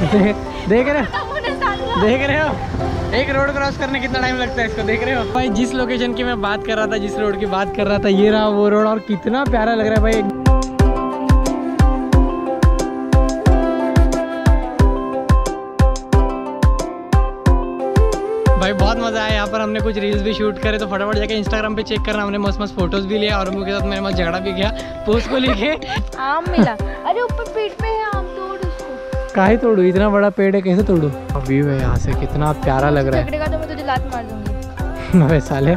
देख रहे हो एक रोड क्रॉस करने कितना टाइम लगता है इसको, देख रहे हो भाई। जिस लोकेशन की मैं बात कर रहा था, जिस रोड की बात कर रहा था, ये रहा वो रोड। और कितना प्यारा लग रहा है भाई। भाई बहुत मज़ा आया यहाँ पर। हमने कुछ रील्स भी शूट करे, तो फटाफट जाके इंस्टाग्राम पे चेक करना। हमने मस्त मस्त फोटोज भी लिया और उनके साथ मेरे मस्त झगड़ा भी किया। पोस्ट को लेके आम मिला, अरे ऊपर पेड़ पे है आम, तोड़ उसको। काहे तोड़ू, इतना बड़ा पेड़ है, कैसे तोड़ू। अभी है यहाँ से कितना प्यारा लग रहा है। झगड़ेगा तो मैं तुझे लात मार दूंगी। अरे साले।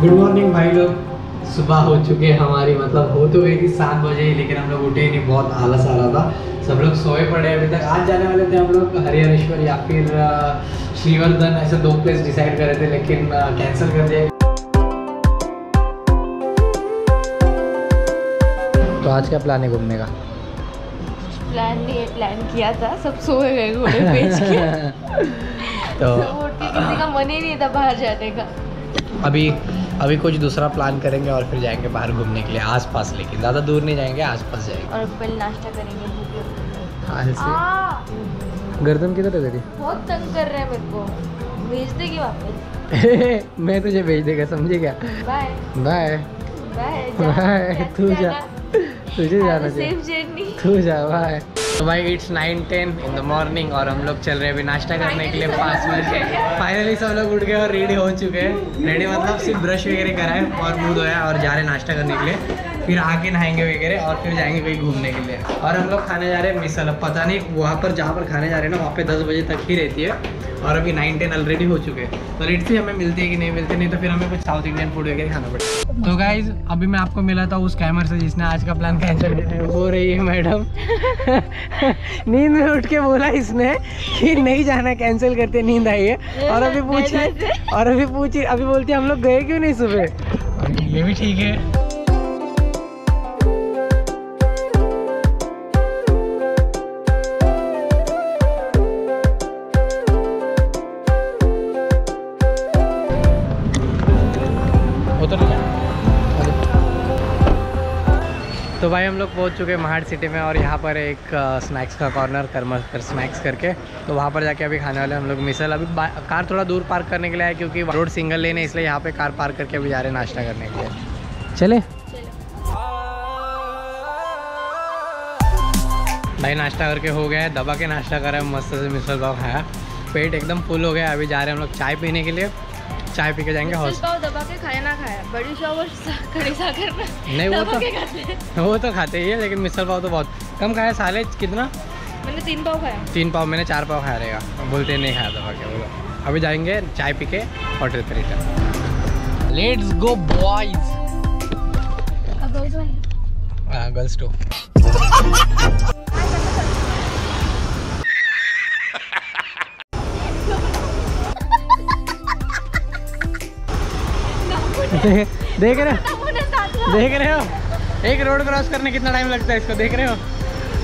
गुड मॉर्निंग भाई लोग। सुबह हो चुके हैं हमारी, मतलब हो तो गई थी 7 बजे, लेकिन हम लोग उठे ही नहीं, बहुत आलस आ रहा था। सब लोग सोए पड़े अभी तक। आज जाने वाले थे हम लोग हरिहरेश्वर या फिर श्रीवर्धन, ऐसे 2 प्लेस डिसाइड कर रहे थे, लेकिन कैंसिल कर दिया। तो आज क्या प्लान है घूमने का? प्लान नहीं है, प्लान किया था, सब सोए गए घोड़े बेच के। तो किसी का मन ही नहीं था बाहर जाने का। अभी कुछ दूसरा प्लान करेंगे और फिर जाएंगे बाहर घूमने के लिए आसपास, लेकिन ज़्यादा दूर नहीं जाएंगे, आसपास जाएंगे। और पहले नाश्ता करेंगे, भूखे। गर्दन किधर है तेरी? बहुत तंग कर रहा है मेरे को, भेज देगी वापस। मैं तुझे भेज देगा, समझे क्या? Bye bye bye. तू जा बाय। तो भाई इट्स 9:10 इन द मॉर्निंग और हम लोग चल रहे हैं अभी नाश्ता करने के लिए 5 बजे। फाइनली सब लोग उठ गए और रेडी हो चुके हैं। रेडी मतलब सिर्फ ब्रश वगैरह कराए और मुँह धोया और जा रहे नाश्ता करने के लिए। फिर आके नहाएंगे वगैरह और फिर जाएंगे कहीं घूमने के लिए। और हम लोग खाने जा रहे हैं मिसल। पता नहीं वहाँ पर जहाँ पर खाने जा रहे हैं ना, वहाँ पर 10 बजे तक ही रहती है और अभी 9:10 ऑलरेडी हो चुके हैं। तो लेट्स सी हमें मिलती है कि नहीं मिलती, नहीं तो फिर हमें कुछ साउथ इंडियन फूड वगैरह खाना पड़ेगा। तो गाइज अभी मैं आपको मिला था उस स्कैमर से जिसने आज का प्लान कैंसिल किया है। हो रही है मैडम। नींद में उठ के बोला इसने कि नहीं जाना, कैंसिल करते, नींद आई है। और अभी पूछे अभी बोलती हम लोग गए क्यों नहीं सुबह। ये भी ठीक है। तो भाई हम लोग पहुंच चुके हैं महाड सिटी में और यहाँ पर एक स्नैक्स का कॉर्नर कर स्नैक्स करके, तो वहाँ पर जाके अभी खाने वाले हम लोग मिसल। अभी कार थोड़ा दूर पार्क करने के लिए आए क्योंकि रोड सिंगल लेन है, इसलिए यहाँ पे कार पार्क करके अभी जा रहे हैं नाश्ता करने के लिए। चले भाई, नाश्ता करके हो गया है, दबा के नाश्ता करा, मस्त से मिसल पाव खाया, पेट एकदम फुल हो गया। अभी जा रहे हैं हम लोग चाय पीने के लिए, चाय पी के जाएंगे हॉस्टल। दबा के खाया ना खाया, बड़ी शॉवर कड़ी सागर नहीं, वो तो खाते ही है, लेकिन मिसल पाव तो बहुत कम खाया साले। कितना मैंने 3 पाव खाया, 3 पाव मैंने 4 पाव खाया रहेगा, बोलते नहीं खाया दबा के। अभी जाएंगे चाय पी के होटल पर return. Let's go boys. Girls to देख रहे हो एक रोड क्रॉस करने कितना टाइम लगता है इसको, देख रहे हो।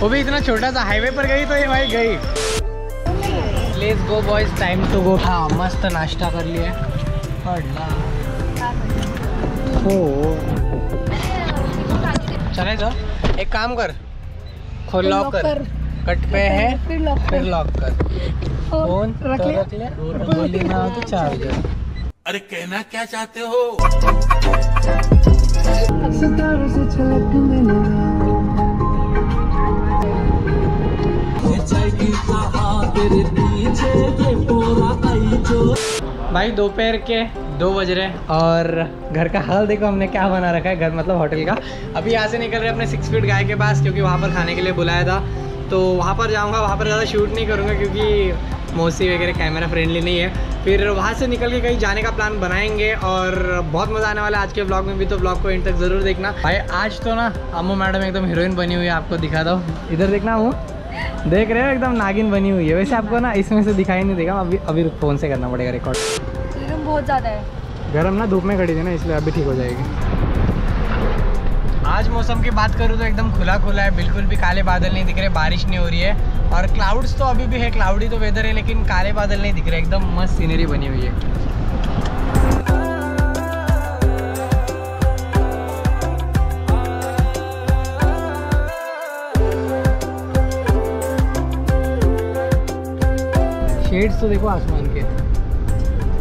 वो भी इतना छोटा सा हाईवे पर गई तो ये भाई गई। Let's go boys, time to go. हाँ मस्त नाश्ता कर लिया। चले सर, एक काम कर, खोल लॉक कर, कट पे है फिर लॉक कर, फोन रख लिया बोली ना तो चार्जर। अरे कहना क्या चाहते हो। भाई दोपहर के 2 बज रहे हैं और घर का हाल देखो, हमने क्या बना रखा है। घर मतलब होटल का। अभी यहाँ से निकल रहे अपने 6 फीट गाय के पास, क्योंकि वहाँ पर खाने के लिए बुलाया था। तो वहाँ पर जाऊँगा, वहाँ पर ज़्यादा शूट नहीं करूँगा क्योंकि मौसी वगैरह कैमरा फ्रेंडली नहीं है। फिर वहाँ से निकल के कहीं जाने का प्लान बनाएंगे और बहुत मज़ा आने वाला है आज के ब्लॉग में भी। तो ब्लॉग को एंड तक ज़रूर देखना भाई। आज तो ना अम्मू मैडम एकदम हीरोइन बनी हुई है, आपको दिखा दो, इधर देखना अम्मू, देख रहे हो एकदम नागिन बनी हुई है। वैसे आपको ना इसमें से दिखाई नहीं देगा, अभी फ़ोन से करना पड़ेगा रिकॉर्ड। गर्म बहुत ज़्यादा है, गर्म ना धूप में खड़ी थी ना, इसलिए अभी ठीक हो जाएगी। आज मौसम की बात करूँ तो एकदम खुला खुला है, बिल्कुल भी काले बादल नहीं दिख रहे, बारिश नहीं हो रही है। और क्लाउड्स तो अभी भी है, क्लाउडी तो वेदर है, लेकिन काले बादल नहीं दिख रहे, एकदम मस्त सीनरी बनी हुई है। शेड्स तो देखो आसमान के,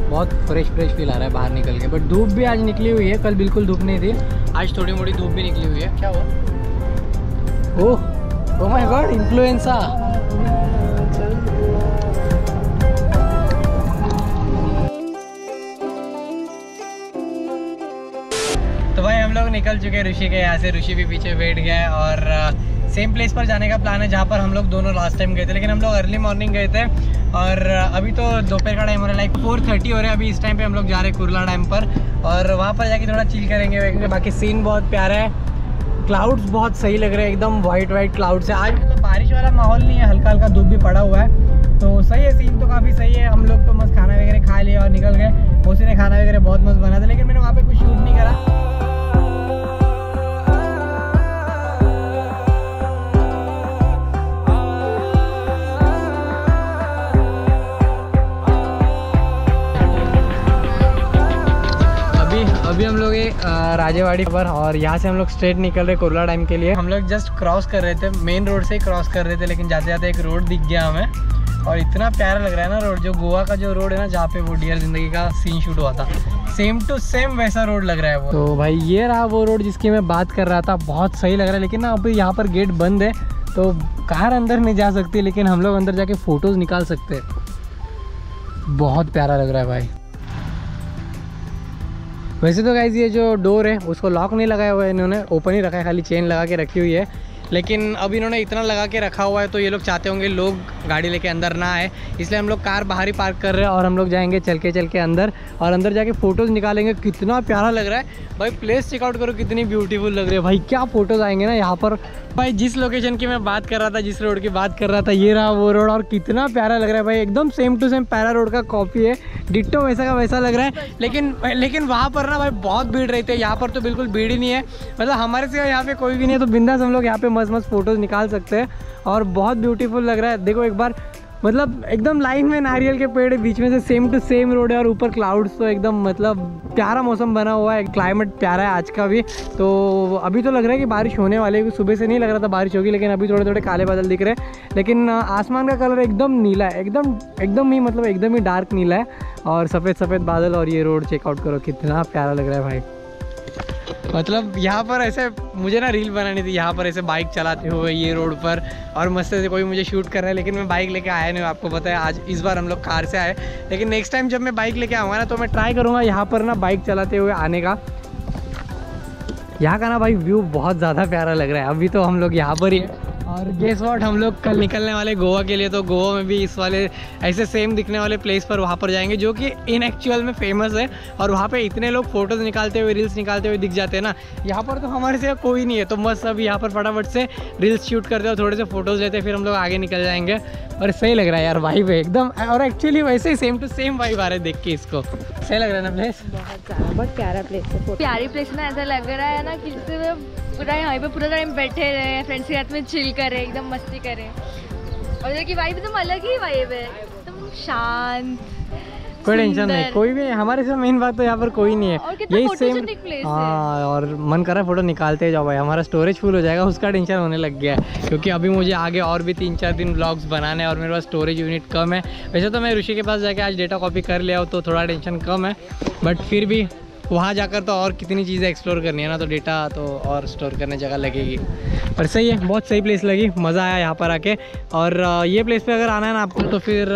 बहुत फ्रेश फ्रेश फील आ रहा है बाहर निकल के। बट धूप भी आज निकली हुई है, कल बिल्कुल धूप नहीं थी, आज थोड़ी मोड़ी धूप भी निकली हुई है। क्या हुआ? Oh oh my god, influenza. तो भाई हम लोग निकल चुके हैं ऋषि के यहाँ से, ऋषि भी पीछे बैठ गया है और सेम प्लेस पर जाने का प्लान है जहाँ पर हम लोग दोनों लास्ट टाइम गए थे। लेकिन हम लोग अर्ली मॉर्निंग गए थे और अभी तो दोपहर का टाइम हो रहा है, लाइक 4:30 हो रहा है। अभी इस टाइम पे हम लोग जा रहे हैं कुरला डैम पर और वहाँ पर जाके थोड़ा चिल करेंगे। बाकी सीन बहुत प्यारा है, क्लाउड्स बहुत सही लग रहे हैं, एकदम वाइट वाइट क्लाउड्स है। आज मतलब बारिश वाला माहौल नहीं है, हल्का हल्का धूप भी पड़ा हुआ है, तो सही है, सीन तो काफ़ी सही है। हम लोग तो मस्त खाना वगैरह खा लिया और निकल गए। उसी ने खाना वगैरह बहुत मस्त बना था, लेकिन मैंने वहाँ पर कुछ शूट नहीं करा। अभी हम लोग राजेवाड़ी पर और यहाँ से हम लोग स्ट्रेट निकल रहे कुरला डैम के लिए। हम लोग जस्ट क्रॉस कर रहे थे, मेन रोड से ही क्रॉस कर रहे थे, लेकिन जाते जाते एक रोड दिख गया हमें और इतना प्यारा लग रहा है ना रोड, जो गोवा का जो रोड है ना, जहाँ पे वो डियर जिंदगी का सीन शूट हुआ था, सेम टू सेम वैसा रोड लग रहा है वो। तो भाई ये रहा वो रोड जिसकी मैं बात कर रहा था, बहुत सही लग रहा है। लेकिन ना अभी यहाँ पर गेट बंद है तो कार अंदर नहीं जा सकती, लेकिन हम लोग अंदर जाके फ़ोटोज़ निकाल सकते हैं। बहुत प्यारा लग रहा है भाई। वैसे तो गाइस ये जो डोर है उसको लॉक नहीं लगाया हुआ है इन्होंने, ओपन ही रखा है, खाली चेन लगा के रखी हुई है। लेकिन अब इन्होंने इतना लगा के रखा हुआ है तो ये लोग चाहते होंगे लोग गाड़ी लेके अंदर ना आए, इसलिए हम लोग कार बाहर ही पार्क कर रहे हैं और हम लोग जाएंगे चल के अंदर और अंदर जाके फ़ोटोज़ निकालेंगे। कितना प्यारा लग रहा है भाई, प्लेस चेकआउट करो, कितनी ब्यूटीफुल लग रही है भाई। क्या फ़ोटोज़ आएंगे ना यहाँ पर भाई। जिस लोकेशन की मैं बात कर रहा था, जिस रोड की बात कर रहा था, ये रहा वो रोड और कितना प्यारा लग रहा है भाई, एकदम सेम टू सेम पैरा रोड का कॉपी है, डिट्टो वैसा का वैसा लग रहा है। लेकिन वहाँ पर ना भाई बहुत भीड़ रहती है, यहाँ पर तो बिल्कुल भीड़ ही नहीं है, मतलब हमारे से यहाँ पे कोई भी नहीं है, तो बिंदास हम लोग यहाँ पे मस्त मस्त फोटोज़ निकाल सकते हैं और बहुत ब्यूटीफुल लग रहा है। देखो एक बार, मतलब एकदम लाइन में नारियल के पेड़ है, बीच में से सेम टू सेम रोड है और ऊपर क्लाउड्स, तो एकदम मतलब प्यारा मौसम बना हुआ है, क्लाइमेट प्यारा है आज का भी। तो अभी तो लग रहा है कि बारिश होने वाली है, सुबह से नहीं लग रहा था बारिश होगी, लेकिन अभी थोड़े थोड़े काले बादल दिख रहे हैं। लेकिन आसमान का कलर एकदम नीला है, एकदम ही डार्क नीला है और सफ़ेद सफ़ेद बादल। और ये रोड चेकआउट करो, कितना प्यारा लग रहा है भाई। मतलब यहाँ पर ऐसे मुझे ना रील बनानी थी, यहाँ पर ऐसे बाइक चलाते हुए ये रोड पर और मस्त से कोई मुझे शूट कर रहा है, लेकिन मैं बाइक लेके आया नहीं हूँ। आपको पता है आज इस बार हम लोग कार से आए, लेकिन नेक्स्ट टाइम जब मैं बाइक लेके आऊँगा ना तो मैं ट्राई करूँगा यहाँ पर ना बाइक चलाते हुए आने का। यहाँ का ना भाई व्यू बहुत ज़्यादा प्यारा लग रहा है। अभी तो हम लोग यहाँ पर ही है और गेस व्हाट, हम लोग कल निकलने वाले गोवा के लिए, तो गोवा में भी इस वाले ऐसे सेम दिखने वाले प्लेस पर वहाँ पर जाएंगे, जो कि इन एक्चुअल में फेमस है और वहाँ पे इतने लोग फोटोज़ निकालते हुए, रील्स निकालते हुए दिख जाते हैं ना। यहाँ पर तो हमारे से कोई नहीं है, तो मस्त अब यहाँ पर फटाफट से रील्स शूट करते हैं, थोड़े से फ़ोटोज़ लेते हैं, फिर हम लोग आगे निकल जाएंगे। और सही लग रहा है यार वाइब है एकदम, और एक्चुअली वैसे ही सेम टू सेम वाइब आ रहा है देख के, इसको सही लग रहा है ना प्लेस। बहुत प्यारा प्लेस है, प्यारी प्लेस में ऐसा लग रहा है ना कि पूरा यहाँ पे पूरा टाइम बैठे रहे, फ्रेंड्स के साथ में चिल करें, एकदम मस्ती करें। और इधर की वाइब एकदम अलग ही वाइब है, एकदम शांत, कोई टेंशन नहीं, कोई भी हमारे से। मेन बात तो यहाँ पर कोई नहीं है, यही सेम हाँ, और मन कर रहा है फोटो निकालते जाओ भाई, हमारा स्टोरेज फुल हो जाएगा, उसका टेंशन होने लग गया है, क्योंकि अभी मुझे आगे और भी 3-4 दिन ब्लॉग्स बनाने हैं और मेरे पास स्टोरेज यूनिट कम है। वैसे तो मैं ऋषि के पास जाके आज डेटा कॉपी कर लिया हूँ, तो थोड़ा टेंशन कम है, बट फिर भी वहाँ जाकर तो और कितनी चीज़ें एक्सप्लोर करनी है ना, तो डेटा तो और स्टोर करने जगह लगेगी। पर सही है, बहुत सही प्लेस लगी, मज़ा आया यहाँ पर आके। और ये प्लेस पे अगर आना है ना आपको, तो फिर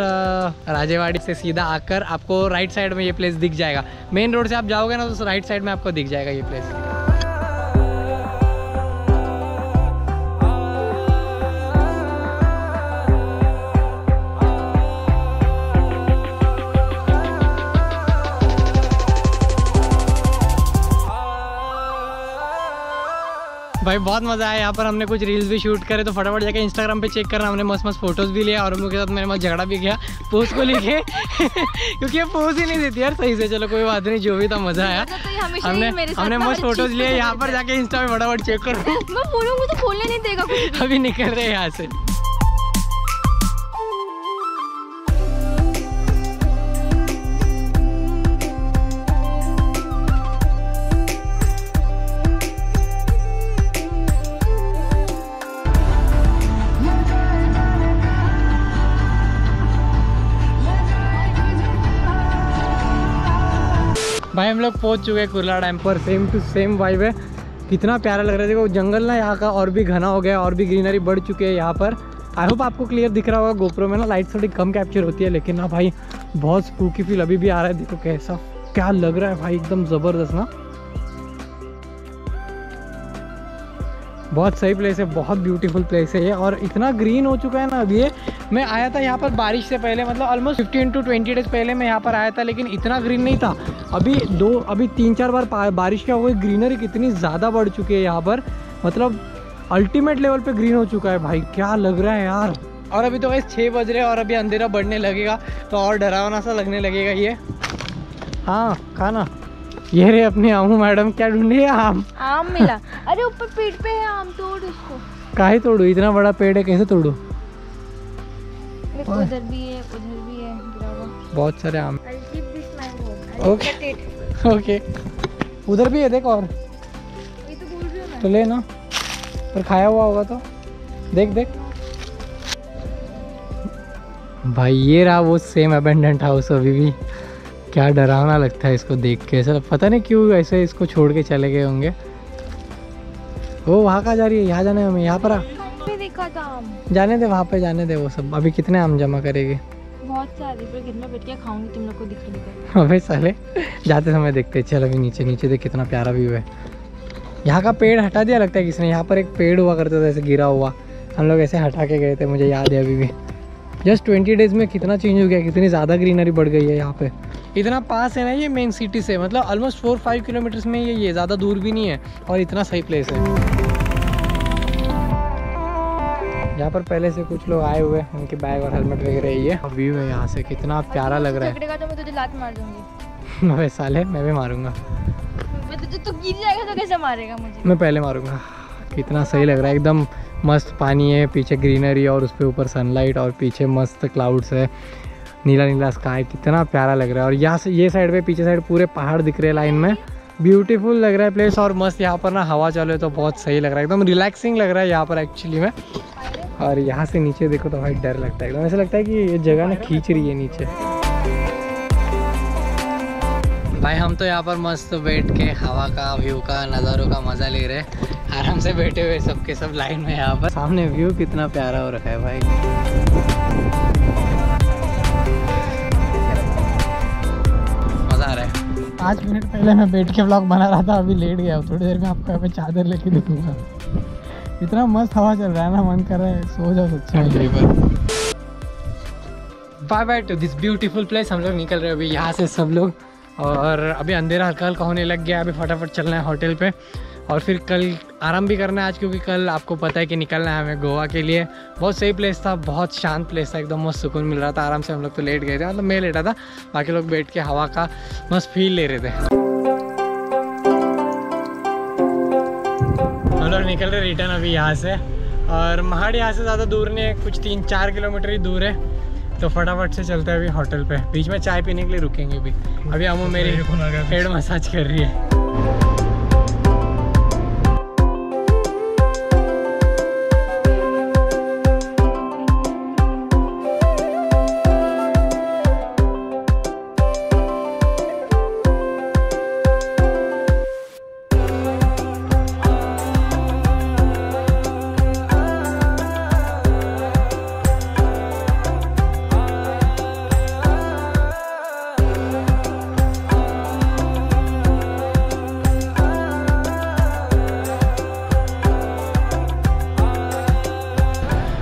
राजेवाड़ी से सीधा आकर आपको राइट साइड में ये प्लेस दिख जाएगा। मेन रोड से आप जाओगे ना तो राइट साइड में आपको दिख जाएगा ये प्लेस। भाई बहुत मज़ा आया यहाँ पर, हमने कुछ रील्स भी शूट करे, तो फटाफट जाके इंस्टाग्राम पे चेक करना, हमने मस्त मस्त फोटोज़ भी लिया और उनके साथ मेरे मस्त झगड़ा भी किया पोस्ट को लेके क्योंकि ये पोस्ट ही नहीं देती यार सही से। चलो कोई बात नहीं, जो भी था मज़ा आया, हमने मस्त फोटोज़ लिए। यहाँ पर जाके इंस्टा पे फटाफट चेक करो, अभी निकल रहे हैं यहाँ से। भाई हम लोग पहुँच चुके हैं कुरला डैम पर। सेम टू सेम वाइब है, कितना प्यारा लग रहा है। देखो जंगल ना यहाँ का और भी घना हो गया और भी ग्रीनरी बढ़ चुकी है यहाँ पर। आई होप आपको क्लियर दिख रहा होगा। गोप्रो में ना लाइट थोड़ी कम कैप्चर होती है, लेकिन ना भाई बहुत स्पूकी फील अभी भी आ रहा है। देखो कैसा क्या लग रहा है भाई, एकदम ज़बरदस्त ना। बहुत सही प्लेस है, बहुत ब्यूटीफुल प्लेस है ये, और इतना ग्रीन हो चुका है ना। अभी ये मैं आया था यहाँ पर बारिश से पहले, मतलब ऑलमोस्ट 15 to 20 डेज पहले मैं यहाँ पर आया था, लेकिन इतना ग्रीन नहीं था। अभी 3-4 बार बारिश क्या हुई, ग्रीनरी कितनी ज़्यादा बढ़ चुकी है यहाँ पर। मतलब अल्टीमेट लेवल पे ग्रीन हो चुका है भाई, क्या लग रहा है यार। और अभी तो भाई 6 बज रहे हैं और अभी अंधेरा बढ़ने लगेगा तो और डरावना सा लगने लगेगा ये। हाँ खाना ये रे अपने आमू मैडम, क्या ढूंढ रही है? आम मिला। अरे ऊपर पेड़ पे है आम, तोड़ उसको। काहे तोड़ू, इतना बड़ा पेड़ है कैसे तोड़ू। उधर भी है, उधर भी है, बहुत सारे आम। ओके ओके, उधर भी है देख। और ये तो बोल रही हो तो ले ना, पर खाया हुआ होगा तो देख देख भाई। ये रहा वो सेम अबेंडेंट हाउस। अभी भी क्या डरावना लगता है इसको देख के। ऐसा पता नहीं क्यों ऐसे इसको छोड़ के चले गए होंगे। वो वहाँ कहाँ जा रही है, यहाँ जाने हमें, यहाँ पर देखा था आम। जाने दे वहाँ पे, जाने दे वो सब। अभी कितने आम जमा करेगी, बहुत सारे। पर कितना पेटियाँ खाऊंगी तुम लोग को दिखेगा। अबे साले जाते समय देखते। चल अभी नीचे नीचे देख, कितना प्यारा व्यू है। यहाँ का पेड़ हटा दिया लगता है किसने। यहाँ पर एक पेड़ हुआ करता था ऐसे गिरा हुआ, हम लोग ऐसे हटा के गए थे, मुझे याद है। अभी भी जस्ट 20 डेज़ में कितना चेंज हो गया, कितनी ज़्यादा ग्रीनरी बढ़ गई है यहाँ पे। इतना पास है ना ये मेन सिटी से, मतलब ऑलमोस्ट 4-5 किलोमीटर्स में ये ज़्यादा दूर भी नहीं है, और इतना सही प्लेस है। यहाँ पर पहले से कुछ लोग आए हुए हैं, उनके बैग और हेलमेट वगैरह। ये व्यू है यहाँ से, कितना प्यारा लग रहा है। वैसे साले मैं भी मारूंगा, तो गिर जाएगा तो कैसे मारेगा मुझे, मैं पहले मारूंगा। कितना सही लग रहा है, एकदम मस्त पानी है, पीछे ग्रीनरी और उसके ऊपर सनलाइट, और पीछे मस्त क्लाउड्स है, नीला नीला स्काई, कितना प्यारा लग रहा है। और यहाँ से ये साइड पे पीछे साइड पूरे पहाड़ दिख रहे हैं लाइन में। ब्यूटीफुल लग रहा है प्लेस, और मस्त यहाँ पर ना हवा चलो तो बहुत सही लग रहा है, एकदम रिलैक्सिंग लग रहा है यहाँ पर एक्चुअली में। और यहाँ से नीचे देखो तो भाई डर लगता है, एकदम ऐसा लगता है कि ये जगह ना खींच रही है नीचे। भाई हम तो यहाँ पर मस्त बैठ के हवा का, व्यू का, नज़ारों का मज़ा ले रहे हैं। आराम से बैठे हुए सबके सब लाइन में। यहाँ पर सामने व्यू कितना प्यारा हो रखा है भाई। मज़ा आ रहा है। 5 मिनट पहले मैं बैठ के व्लॉग बना रहा था, अभी लेट गया हूँ। थोड़ी देर में आपको यहाँ पे चादर लेके दिखूंगा। इतना मस्त हवा चल रहा है ना, मन कर रहा है सो जाओ सच्ची पर। Bye bye to this beautiful place. हम लोग निकल रहे हैं अभी यहाँ से सब लोग, और अभी अंधेरा हल्का हल्का होने लग गया। अभी फटाफट चलना है होटल पे, और फिर कल आराम भी करना है आज, क्योंकि कल आपको पता है कि निकलना है हमें गोवा के लिए। बहुत सही प्लेस था, बहुत शांत प्लेस था, एकदम मस्त सुकून मिल रहा था। आराम से हम लोग तो लेट गए थे, मतलब मैं लेटा था, बाकी लोग बैठ के हवा का मस्त फील ले रहे थे। हम लोग निकल रहे रिटर्न अभी यहाँ से, और महाड़ यहाँ से ज़्यादा दूर नहीं है, कुछ 3-4 किलोमीटर ही दूर है। तो फटाफट से चलते हैं अभी होटल पे, बीच में चाय पीने के लिए रुकेंगे भी। अभी अमू मेरी हेड मसाज कर रही है।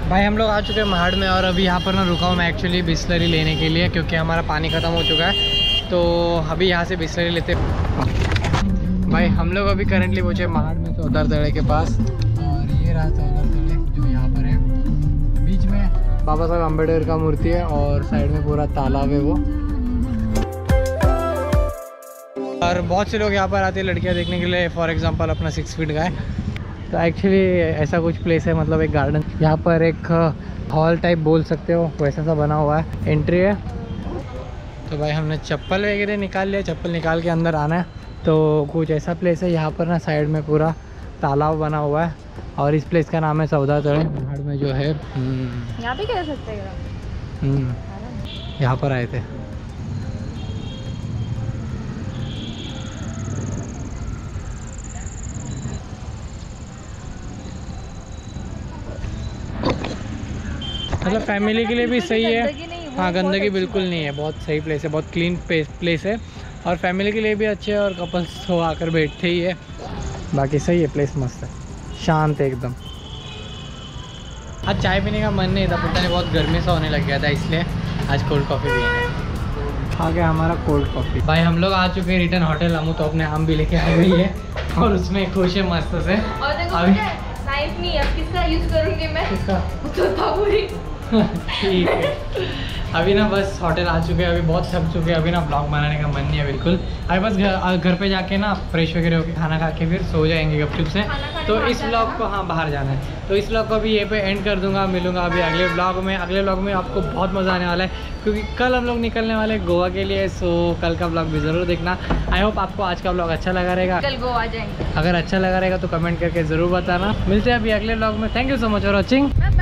भाई हम लोग आ चुके हैं महाड़ में, और अभी यहाँ पर ना रुका हूँ मैं एक्चुअली बिस्लरी लेने के लिए, क्योंकि हमारा पानी ख़त्म हो चुका है। तो अभी यहाँ से बिस्लरी लेते। भाई हम लोग अभी करंटली पहुँचे महाड़ में, तो उधर दड़े के पास, और ये रहा था उधर दड़े जो यहाँ पर है। बीच में बाबा साहब अम्बेडकर का मूर्ति है, और साइड में पूरा तालाब है वो। और बहुत से लोग यहाँ पर आते हैं लड़कियाँ देखने के लिए, फॉर एग्ज़ाम्पल अपना 6 फीट का है। तो एक्चुअली ऐसा कुछ प्लेस है, मतलब एक गार्डन, यहाँ पर एक हॉल टाइप बोल सकते हो, वैसा सा बना हुआ है, एंट्री है। तो भाई हमने चप्पल वगैरह निकाल लिया, चप्पल निकाल के अंदर आना है। तो कुछ ऐसा प्लेस है यहाँ पर ना, साइड में पूरा तालाब बना हुआ है, और इस प्लेस का नाम है सौदातड़े। पहाड़ में जो है यहाँ भी कह सकते हैं, यहाँ पर आए थे। मतलब फैमिली के लिए भी सही है। हाँ, गंदगी बिल्कुल नहीं है, बहुत सही प्लेस है, बहुत क्लीन प्लेस है और फैमिली के लिए भी अच्छे है और कपल्स तो आकर बैठते ही है। बाकी सही है, प्लेस मस्त है, शांत है एकदम। आज चाय पीने का मन नहीं था, पता नहीं बहुत गर्मी सा होने लग गया था, इसलिए आज कोल्ड कॉफ़ी पिएंगे। आ गया हमारा कोल्ड कॉफ़ी। भाई हम लोग आ चुके हैं रिटर्न होटल। हम तो अपने आम भी लेके आ गई है और उसमें खुश है मस्त से। ठीक है, अभी ना बस होटल आ चुके हैं, अभी बहुत थक चुके हैं, अभी ना ब्लॉग बनाने का मन नहीं है बिल्कुल। अभी बस घर पे जाके ना फ्रेश वगैरह होके खाना खा के फिर सो जाएंगे गपचुप से। तो इस ब्लॉग को, हाँ बाहर जाना है, तो इस ब्लॉग को अभी ये पे एंड कर दूंगा। मिलूंगा अभी अगले ब्लॉग में। अगले ब्लॉग में आपको बहुत मज़ा आने वाला है क्योंकि कल हम लोग निकलने वाले हैं गोवा के लिए। सो कल का ब्लॉग भी ज़रूर देखना। आई होप आपको आज का ब्लॉग अच्छा लगा रहेगा। कल गोवा जाएंगे, अगर अच्छा लगा रहेगा तो कमेंट करके ज़रूर बताना। मिलते हैं अभी अगले ब्लॉग में। Thank you so much for watching.